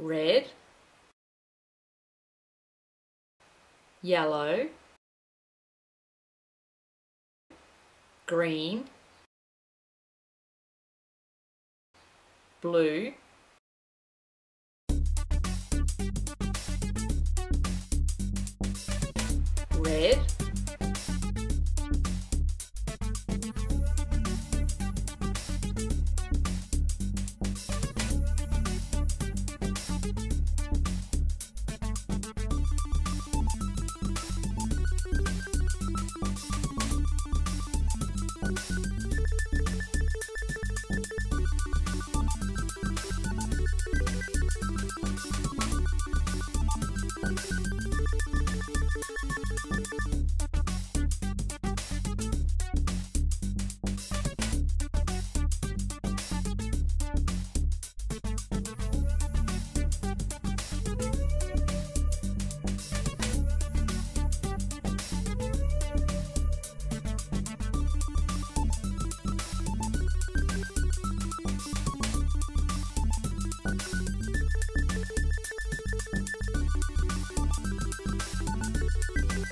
Red, yellow, green, blue, red,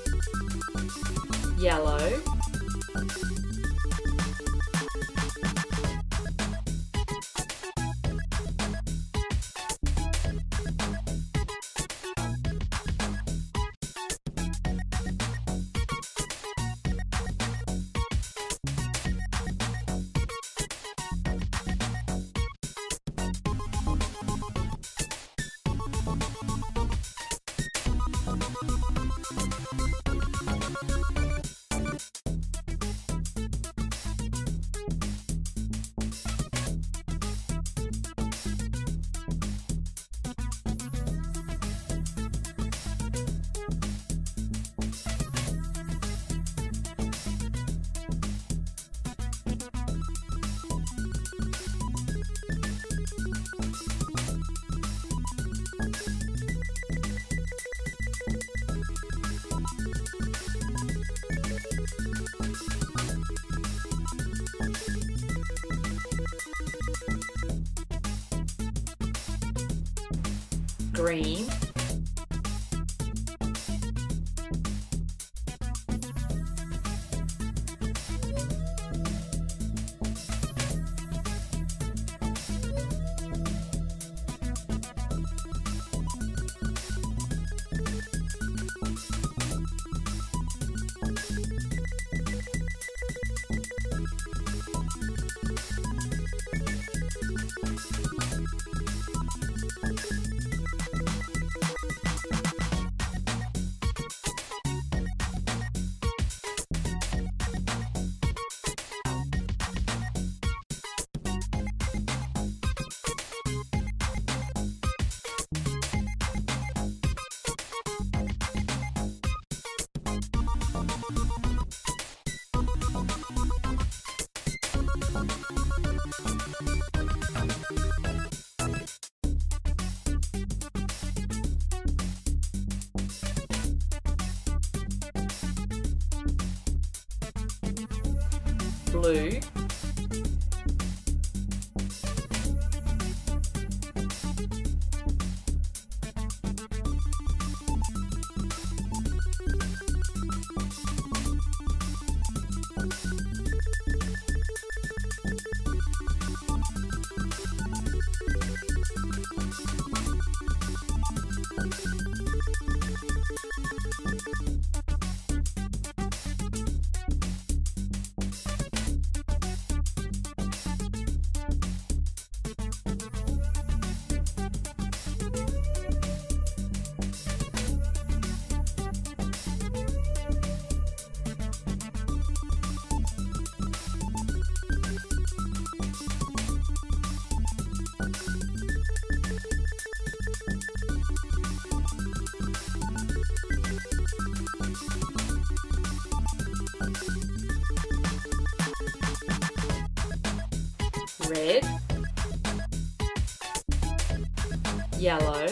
yellow,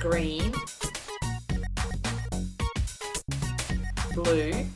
green, blue, red, yellow, green, blue,